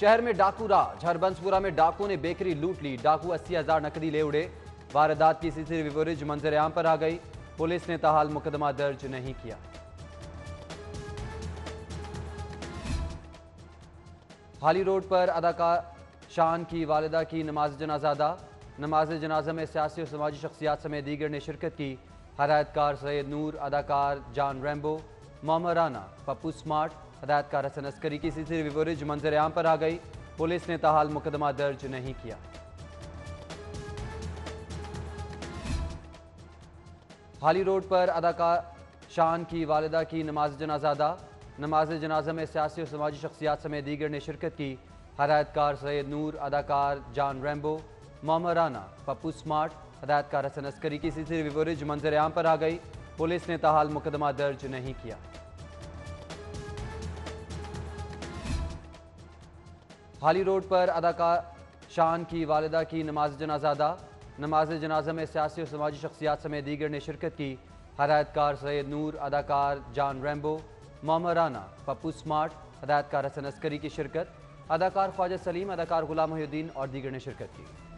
शहर में डाकू राज, हरबंसपुरा में डाकू ने बेकरी लूट ली, डाकू 80,000 नकदी ले उड़े। वारदात की सीसीटीवी फुटेज मंजरेआम पर आ गई, पुलिस ने ताहाल मुकदमा दर्ज नहीं किया। हाली रोड पर अदाकार शान की वालिदा की नमाज जनाजा अदा, नमाज जनाजा में सियासी और समाजी शख्सियात समेत दीगर ने शिरकत की। हदायतकार सैयद नूर, अदाकार जान रैम्बो, मोहम्मद राणा, पप्पू स्मार्ट, हदायतकार हसन असकरी की सीसीटीवी फुटेज मंजरेआम पर आ गई, पुलिस ने ताहाल मुकदमा दर्ज नहीं किया। हाली रोड पर अदाकार शान की वालिदा की नमाज जनाजा अदा, नमाज जनाजा में सियासी और समाजी शख्सियात समेत दीगर ने शिरकत की। हदायतकार सैयद नूर, अदाकार जान रैम्बो, मोहम्मद राना, पप्पू स्मार्ट, हदायतकार हसन असकरी की सीसीटीवी फुटेज मंजरेआम पर आ गई, पुलिस ने ताहाल मुकदमा दर्ज नहीं किया। हाली रोड पर अदाकार शान की वालिदा की नमाज जनाजा अदा, नमाज जनाजा में सियासी और समाजी शख्सियात समेत दीगर ने शिरकत की। हदायतकार सैयद नूर, अदाकार जान रैम्बो, मोहम्मद राना, पप्पू स्मार्ट, हदायतकार हसन असकरी की शिरकत, अदाकार ख्वाजा सलीम, अदाकार गुलाम मोहिउद्दीन और दीगर ने शिरकत की।